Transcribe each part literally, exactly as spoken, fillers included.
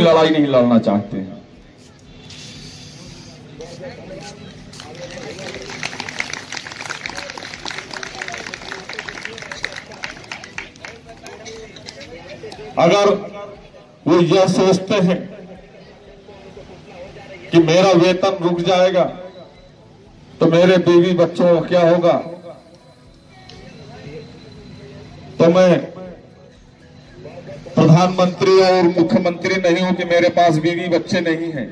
लड़ाई नहीं लड़ना चाहते हैं। अगर वो यह सोचते हैं कि मेरा वेतन रुक जाएगा तो मेरे बीवी बच्चों को क्या होगा, तो मैं प्रधानमंत्री और मुख्यमंत्री नहीं हूं कि मेरे पास बीवी बच्चे नहीं हैं।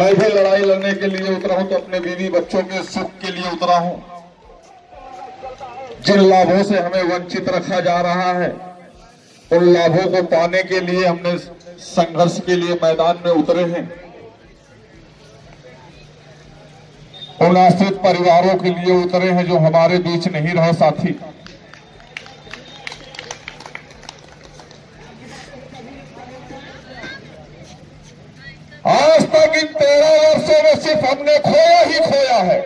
मैं भी लड़ाई लड़ने के लिए उतरा हूं तो अपने बीवी बच्चों के सुख के लिए उतरा हूं। जिन लाभों से हमें वंचित रखा जा रहा है उन लाभों को पाने के लिए हमने संघर्ष के लिए मैदान में उतरे हैं। उन आश्रित परिवारों के लिए उतरे हैं जो हमारे बीच नहीं रहे। साथी, आज तक इन तेरह वर्षों में सिर्फ हमने खोया ही खोया है,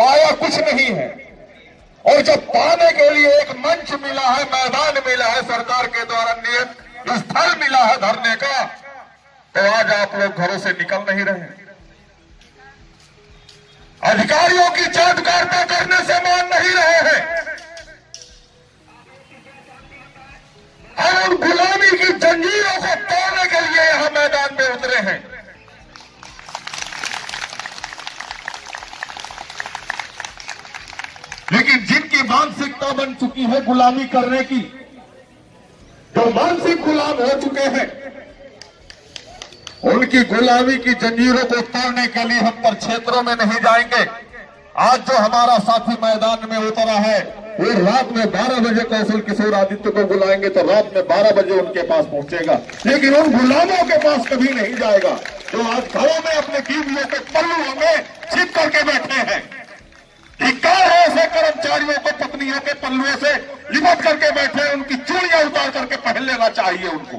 पाया कुछ नहीं है। और जब पाने के लिए एक मंच मिला है, मैदान मिला है, सरकार के द्वारा नियत स्थल मिला है धरने का, तो आज आप लोग घरों से निकल नहीं रहे। अधिकारियों की जांच कार्रवाई करने से मान नहीं रहे हैं। हम उन गुलामी की जंजीरों को तोड़ने के लिए यहां मैदान में उतरे हैं। लेकिन जिनकी मानसिकता बन चुकी है गुलामी करने की, जो मानसिक गुलाम हो चुके हैं, उनकी गुलामी की जंजीरों को तोड़ने के लिए हम पर क्षेत्रों में नहीं जाएंगे। आज जो हमारा साथी मैदान में उतरा है वो रात में बारह बजे कौशल किशोर आदित्य को बुलाएंगे तो रात में बारह बजे उनके पास पहुंचेगा, लेकिन उन गुलामों के पास कभी नहीं जाएगा जो आज घरों में अपने बीवियों के पल्लुओं में छिप करके बैठे हैं। धिक्कार है ऐसे कर्मचारियों को, पत्नियों के पल्लुओं से लिपट करके बैठे हैं। उनकी चूड़ियां उतार करके पहन लेना चाहिए उनको।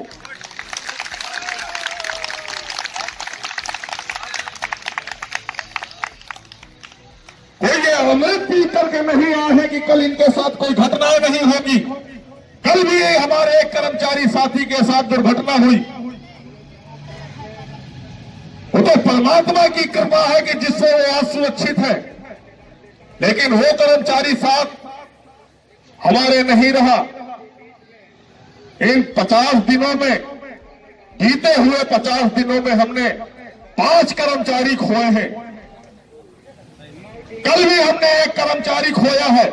कोई ये अमृत पी करके नहीं आए हैं कि कल इनके साथ कोई घटना नहीं होगी। कल भी हमारे एक कर्मचारी साथी के साथ दुर्घटना हुई। वो तो परमात्मा की कृपा है कि जिससे वो आज सुरक्षित है, लेकिन वो कर्मचारी साथ हमारे नहीं रहा। इन पचास दिनों में, बीते हुए पचास दिनों में हमने पांच कर्मचारी खोए हैं। कल भी हमने एक कर्मचारी खोया है।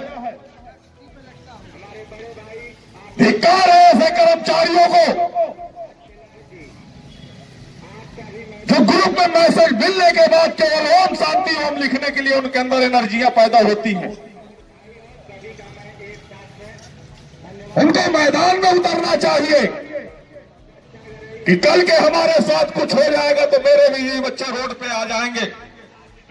धिक्कार है ऐसे कर्मचारियों को जो ग्रुप में मैसेज मिलने के बाद केवल ओम शांति ओम लिखने के लिए उनके अंदर एनर्जियां पैदा होती हैं। उनको मैदान में उतरना चाहिए कि कल के हमारे साथ कुछ हो जाएगा तो मेरे भी बच्चे रोड पे आ जाएंगे,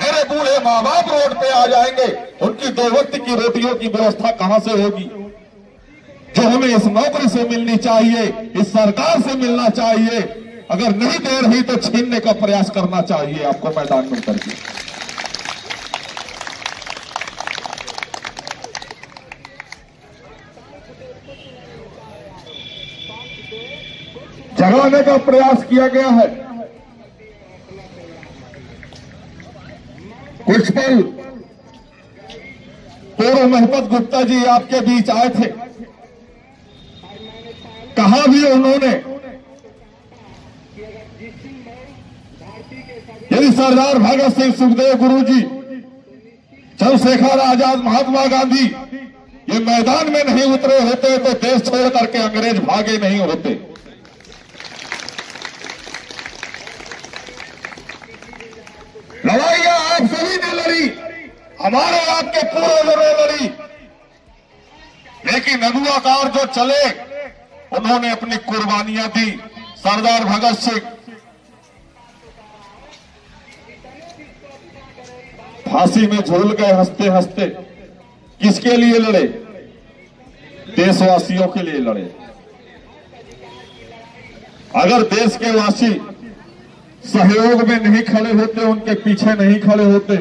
मेरे बूढ़े माँ बाप रोड पे आ जाएंगे, उनकी दो वक्त की रोटियों की व्यवस्था कहां से होगी जो हमें इस नौकरी से मिलनी चाहिए, इस सरकार से मिलना चाहिए। अगर नहीं दे रही तो छीनने का प्रयास करना चाहिए आपको मैदान में उतर के। जगाने का प्रयास किया गया है। कुछ पल पूर्व महिपत गुप्ता जी आपके बीच आए थे, कहा भी उन्होंने यदि सरदार भगत सिंह, सुखदेव गुरुजी, चंद्रशेखर आजाद, महात्मा गांधी ये मैदान में नहीं उतरे होते तो देश छोड़ करके अंग्रेज भागे नहीं होते। लड़ाइयां आप सभी ने लड़ी, हमारे आपके पूर्वजों ने लड़ी, लेकिन नदुआकार जो चले उन्होंने अपनी कुर्बानियां दी। सरदार भगत सिंह फांसी में झूल गए हंसते हंसते। किसके लिए लड़े? देशवासियों के लिए लड़े। अगर देश के वासी सहयोग में नहीं खड़े होते, उनके पीछे नहीं खड़े होते,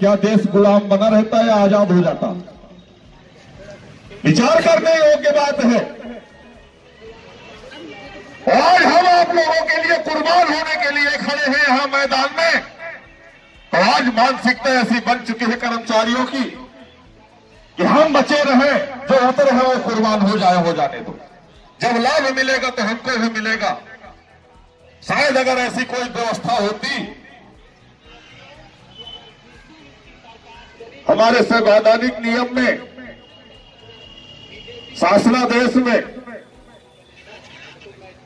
क्या देश गुलाम बना रहता या आजाद हो जाता? विचार करने योग्य बात है। और हम आप लोगों के लिए कुर्बान होने के लिए खड़े हैं यहां मैदान में। तो आज मानसिकता ऐसी बन चुकी है कर्मचारियों की कि हम बचे रहे, जो उतर है वो कुर्बान हो जाए, हो जाने दो। जब लाभ मिलेगा तो हमको भी मिलेगा। शायद अगर ऐसी कोई व्यवस्था होती, हमारे संवैधानिक नियम में, शासनादेश में,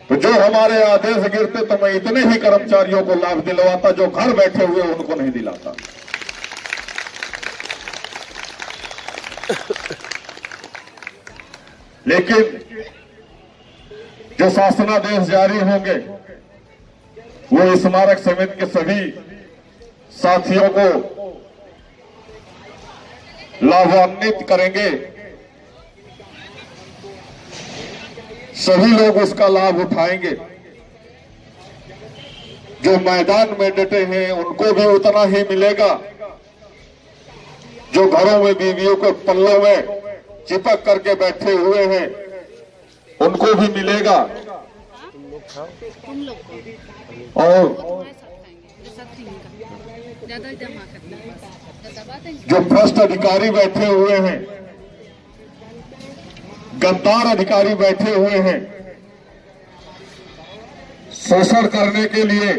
तो जो हमारे आदेश गिरते तो मैं इतने ही कर्मचारियों को लाभ दिलवाता जो घर बैठे हुए उनको नहीं दिलाता। लेकिन जो शासनादेश जारी होंगे वो स्मारक समिति के सभी साथियों को लाभान्वित करेंगे। सभी लोग उसका लाभ उठाएंगे। जो मैदान में डटे हैं उनको भी उतना ही मिलेगा। जो घरों में बीवियों के पल्लों में चिपक करके बैठे हुए हैं उनको भी मिलेगा। और जो भ्रष्ट अधिकारी बैठे हुए हैं, गद्दार अधिकारी बैठे हुए हैं, शोषण करने के लिए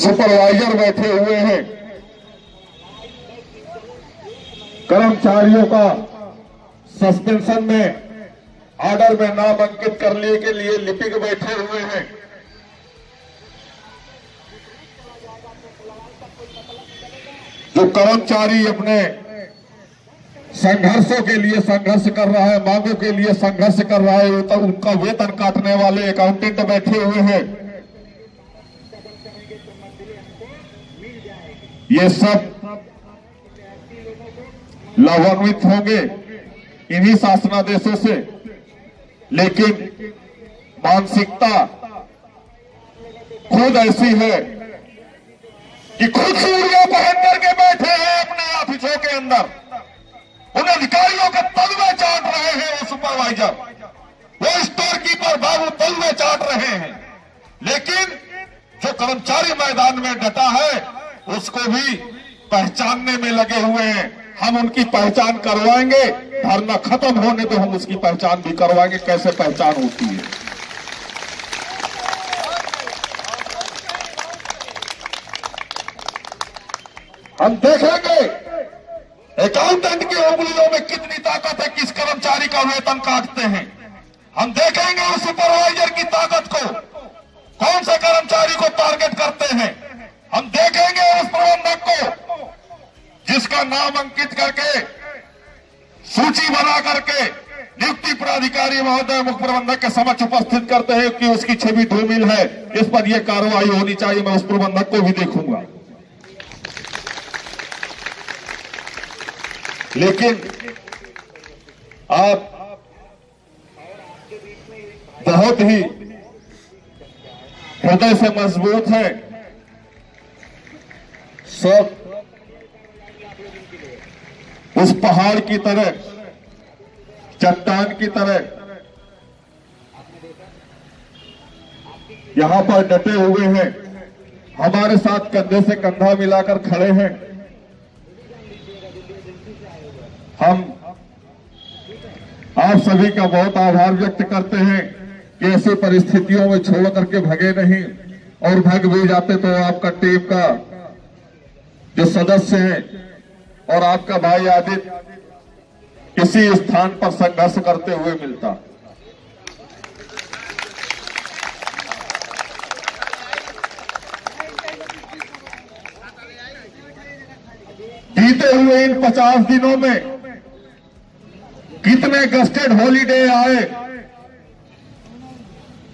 सुपरवाइजर बैठे हुए हैं, कर्मचारियों का सस्पेंशन में ऑर्डर में नाम अंकित करने के लिए लिपिक बैठे हुए हैं, जो कर्मचारी अपने संघर्षों के लिए संघर्ष कर रहा है, मांगों के लिए संघर्ष कर रहा है, तो उनका वेतन काटने वाले अकाउंटेंट बैठे हुए हैं। ये सब लाभान्वित होंगे इन्हीं शासनादेशों से। लेकिन मानसिकता खुद ऐसी है कि खुद चूड़ियां पहन करके बैठे हैं अपने ऑफिसों के अंदर। उन अधिकारियों के तलवे चाट रहे हैं वो सुपरवाइजर, वो स्टोर कीपर बाबू तलवे चाट रहे हैं। लेकिन जो कर्मचारी मैदान में डटा है उसको भी पहचानने में लगे हुए हैं। हम उनकी पहचान करवाएंगे। धरना खत्म होने तो हम उसकी पहचान भी करवाएंगे, कैसे पहचान होती है। हम देखेंगे अकाउंटेंट की उंगलियों में कितनी ताकत है, किस कर्मचारी का वेतन काटते हैं। हम देखेंगे उस सुपरवाइजर की ताकत को, कौन से कर्मचारी को टारगेट करते हैं। हम देखेंगे उस प्रबंधक को जिसका नाम अंकित करके सूची बना करके नियुक्ति पदाधिकारी महोदय मुख्य प्रबंधक के समक्ष उपस्थित करते हैं कि उसकी छवि धूमिल है, इस पर यह कार्रवाई होनी चाहिए। मैं उस प्रबंधक को भी देखूंगा। लेकिन आप बहुत ही हृदय से मजबूत हैं, सब उस पहाड़ की तरह, चट्टान की तरह यहां पर डटे हुए हैं। हमारे साथ कंधे से कंधा मिलाकर खड़े हैं। हम आप सभी का बहुत आभार व्यक्त करते हैं कि ऐसी परिस्थितियों में छोड़ करके भगे नहीं, और भग भी जाते तो आपका टीम का जो सदस्य है और आपका भाई आदित्य इसी स्थान पर संघर्ष करते हुए मिलता। बीते हुए इन पचास दिनों में कितने गस्टेड हॉलीडे आए,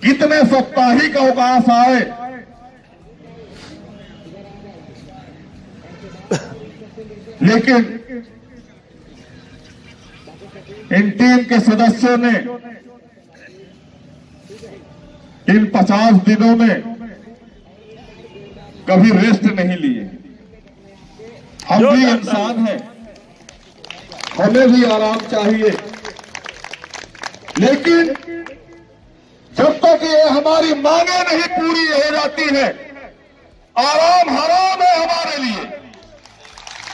कितने साप्ताहिक अवकाश आए, लेकिन इन टीम के सदस्यों ने इन पचास दिनों में कभी रेस्ट नहीं लिए। हम भी इंसान हैं, हमें भी आराम चाहिए, लेकिन जब तक ये हमारी मांगे नहीं पूरी हो जाती है आराम हराम है हमारे लिए।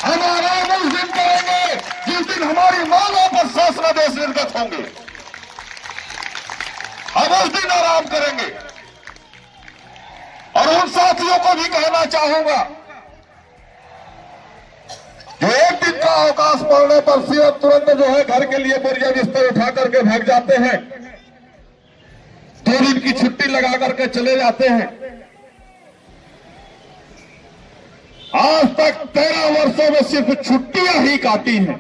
हम आराम उस दिन करेंगे जिस दिन हमारी मांगों पर शासनादेश निर्गत होंगे। हम उस दिन आराम करेंगे। और उन साथियों को भी कहना चाहूंगा, एक दिन का अवकाश पड़ने पर सीएम तुरंत जो है घर के लिए बोरिया बिस्तर उठा करके भाग जाते हैं, दो दिन की छुट्टी लगा करके चले जाते हैं। आज तक तेरह वर्षों में सिर्फ छुट्टियां ही काटी हैं।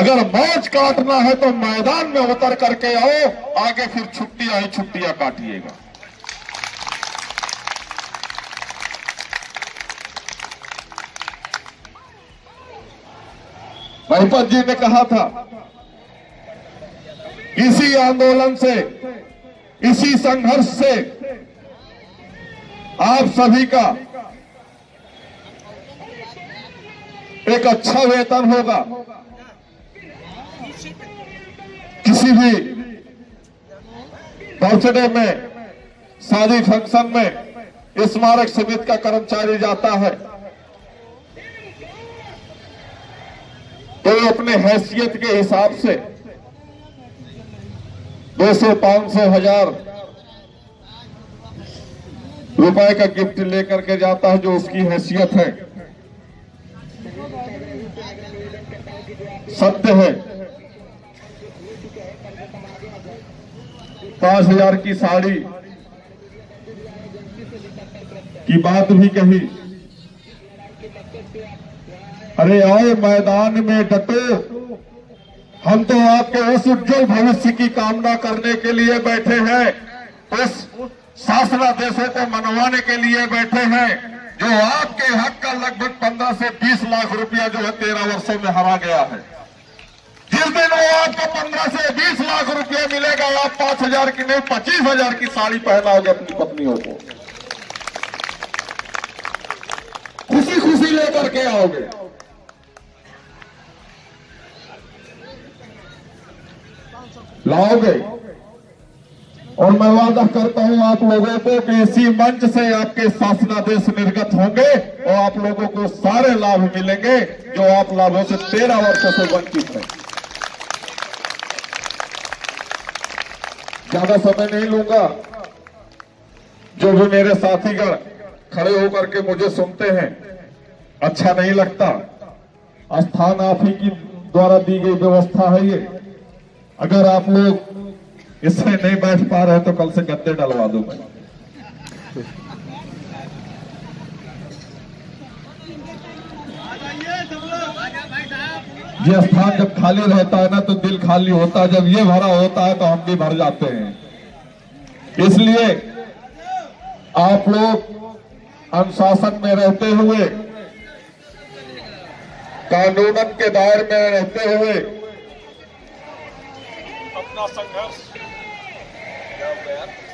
अगर मौज काटना है तो मैदान में उतर करके आओ, आगे फिर छुट्टियां ही छुट्टियां काटिएगा। महिपत जी ने कहा था, इसी आंदोलन से, इसी संघर्ष से आप सभी का एक अच्छा वेतन होगा। किसी भी बर्थडे में, शादी फंक्शन में स्मारक समिति का कर्मचारी जाता है तो अपने हैसियत के हिसाब से दो सौ पांच सौ हजार रुपए का गिफ्ट लेकर के जाता है जो उसकी हैसियत है। सत्य है, पांच हजार की साड़ी की बात भी कही। अरे आओ मैदान में डटो, हम तो आपके उस उज्जवल भविष्य की कामना करने के लिए बैठे हैं, उस शासनादेशों को मनवाने के लिए बैठे हैं जो आपके हक का लगभग पंद्रह से बीस लाख रुपया जो है तेरह वर्षों में हरा गया है। जिस दिन वो आपको पंद्रह से बीस लाख रुपया मिलेगा, आप पांच हजार की नहीं पच्चीस हजार की साड़ी पहनाओगे अपनी पत्नियों को, खुशी खुशी लेकर के आओगे। लाओगे। और मैं वादा करता हूं आप लोगों को कि इसी मंच से आपके शासनादेश निर्गत होंगे और आप लोगों को सारे लाभ मिलेंगे जो आप लाभों से तेरह वर्षों से वंचित हैं। ज्यादा समय नहीं लूंगा। जो भी मेरे साथीगण खड़े होकर के मुझे सुनते हैं, अच्छा नहीं लगता। स्थान आप ही की द्वारा दी गई व्यवस्था है ये। अगर आप लोग इससे नहीं बैठ पा रहे तो कल से गद्दे डलवा दूं मैं। ये स्थान जब खाली रहता है ना तो दिल खाली होता है, जब ये भरा होता है तो हम भी भर जाते हैं। इसलिए आप लोग अनुशासन में रहते हुए, कानूनन के दायरे में रहते हुए संघर्ष